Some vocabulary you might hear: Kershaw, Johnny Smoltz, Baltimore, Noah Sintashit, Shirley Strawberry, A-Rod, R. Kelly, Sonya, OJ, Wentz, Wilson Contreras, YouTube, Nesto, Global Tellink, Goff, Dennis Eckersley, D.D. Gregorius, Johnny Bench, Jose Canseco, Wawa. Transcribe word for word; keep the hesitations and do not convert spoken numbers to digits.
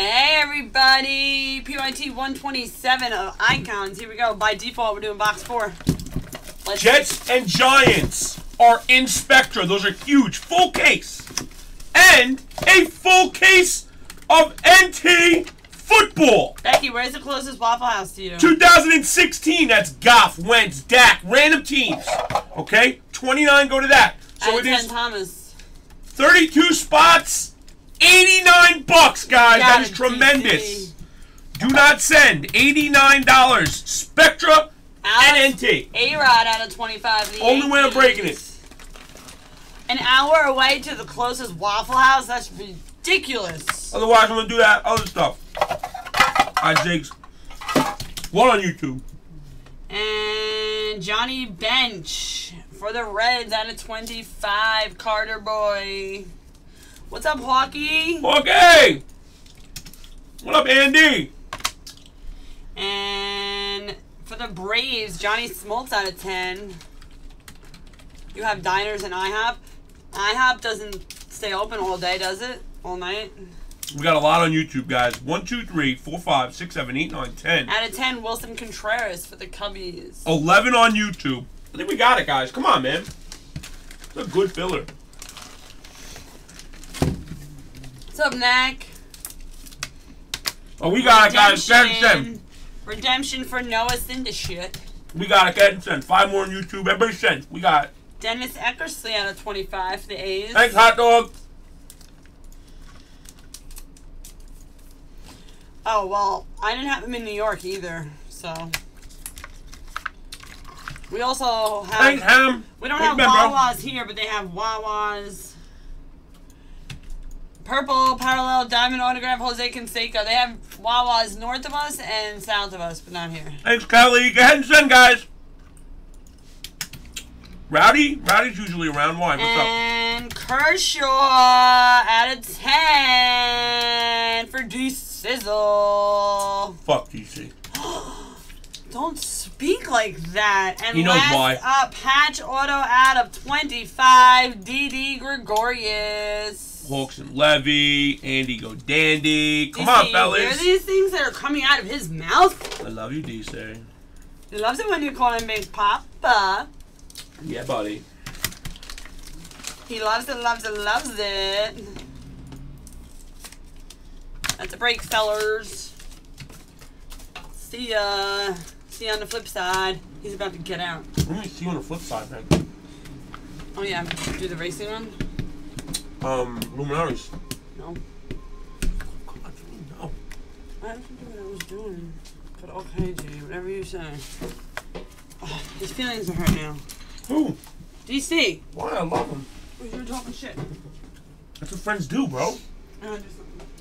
Hey everybody, P Y T one twenty-seven of Icons. Here we go. By default, we're doing box four. Let's Jets see. And Giants are in Spectra. Those are huge. Full case. And a full case of N T football. Becky, where's the closest Waffle House to you? two thousand sixteen. That's Goff, Wentz, Dak, random teams. Okay? twenty-nine go to that. So it is Thomas. thirty-two spots. eighty-nine bucks, guys. That is tremendous. Do not send. eighty-nine dollars. Spectra and N T. A-Rod out of twenty-five. Only way I'm breaking it. An hour away to the closest Waffle House? That's ridiculous. Otherwise, I'm going to do that other stuff. All right, Jigs. One on YouTube. And Johnny Bench for the Reds out of twenty-five. Carter Boy. What's up, Hawkeye? Hawkeye! What up, Andy? And for the Braves, Johnny Smoltz out of ten. You have Diners and I hop. I hop doesn't stay open all day, does it? All night? We got a lot on YouTube, guys. one, two, three, four, five, six, seven, eight, nine, ten. Out of ten, Wilson Contreras for the Cubbies. eleven on YouTube. I think we got it, guys. Come on, man. It's a good filler. What's up, Nick? Oh, we got it, guys. Send, send. Redemption for Noah Sintashit. We got it, guys. Send. Five more on YouTube. Everybody send. We got it. Dennis Eckersley out of twenty-five for the A's. Thanks, hot dog. Oh, well, I didn't have him in New York either, so. We also have. Thanks, Ham. We don't have Wawa's here, but they have Wawa's. Purple parallel diamond autograph Jose Canseco. They have Wawa's north of us and south of us, but not here. Thanks, Kelly. Go ahead and send, guys. Rowdy? Rowdy's usually around. Why? What's and up? And Kershaw out of ten for D-Sizzle. Fuck D C. Don't speak like that. And he knows last why. Up, patch auto out of twenty-five, D D. Gregorius. Hawks and Levy, Andy Go Dandy. Come on, fellas. There are these things that are coming out of his mouth. I love you, D C. He loves it when you call him Big Papa. Yeah, buddy. He loves it, loves it, loves it. That's a break, fellas. See ya. See you on the flip side. He's about to get out. We're going to see you on the flip side, man. Oh, yeah. Do the racing one? Um, Luminaries. No. Come on, no. I wasn't doing what I was doing. But okay, G, whatever you say. Oh, his feelings are hurt now. Who? D C. Why? I love him. Well, you're talking shit. That's what friends do, bro. I do something.